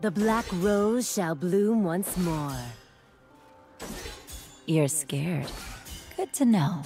The black rose shall bloom once more. You're scared. Good to know.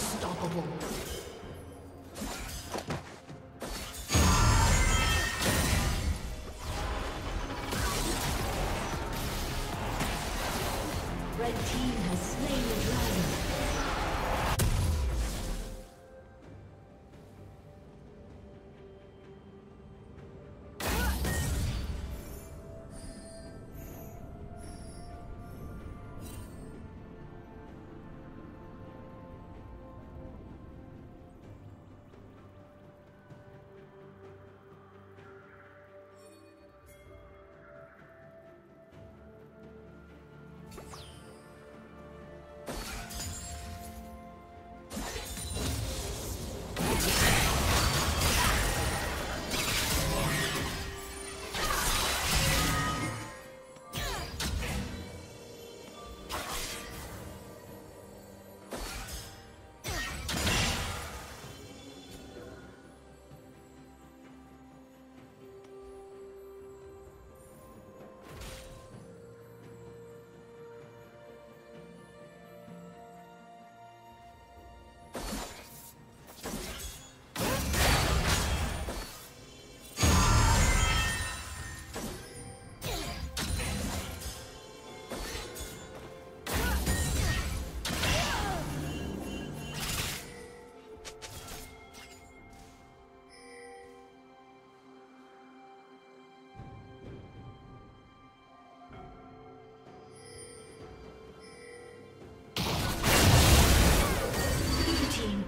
Unstoppable. Red team has slain the dragon.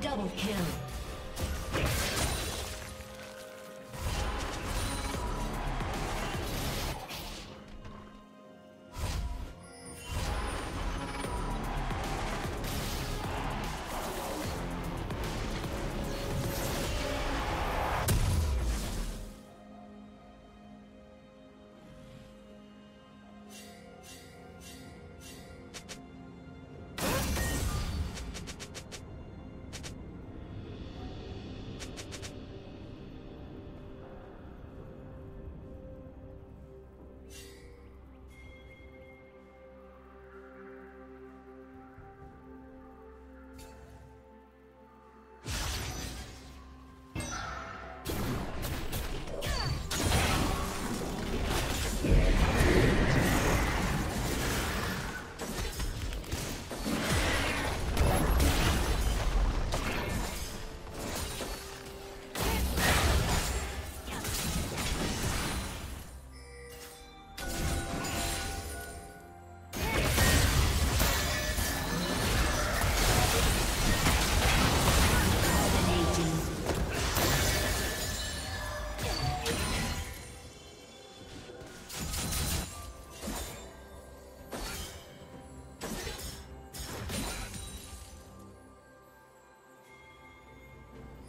Double kill.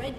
Red